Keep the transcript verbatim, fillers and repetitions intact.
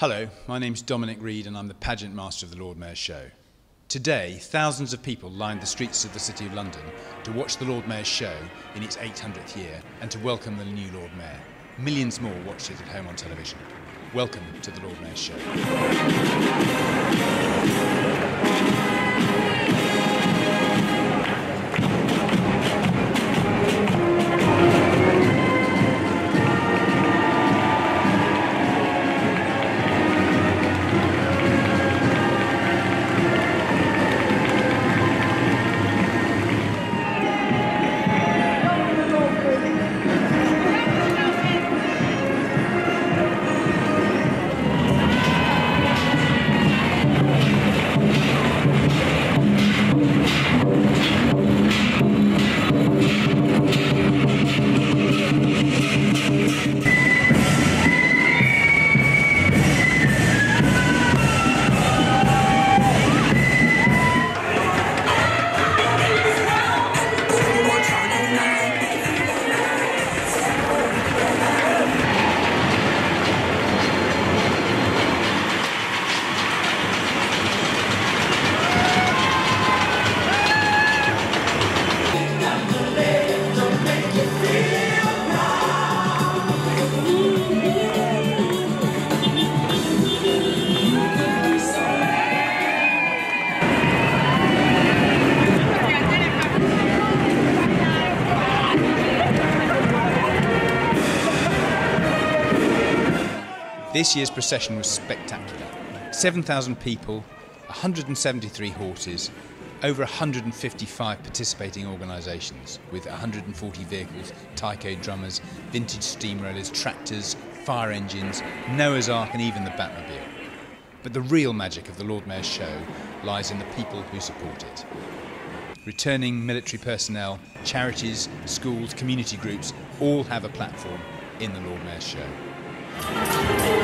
Hello, my name's Dominic Reid and I'm the pageant master of the Lord Mayor's Show. Today, thousands of people lined the streets of the City of London to watch the Lord Mayor's Show in its eight hundredth year and to welcome the new Lord Mayor. Millions more watched it at home on television. Welcome to the Lord Mayor's Show. This year's procession was spectacular. seven thousand people, one hundred seventy-three horses, over one hundred fifty-five participating organisations with one hundred forty vehicles, taiko drummers, vintage steamrollers, tractors, fire engines, Noah's Ark and even the Batmobile. But the real magic of the Lord Mayor's Show lies in the people who support it. Returning military personnel, charities, schools, community groups all have a platform in the Lord Mayor's Show.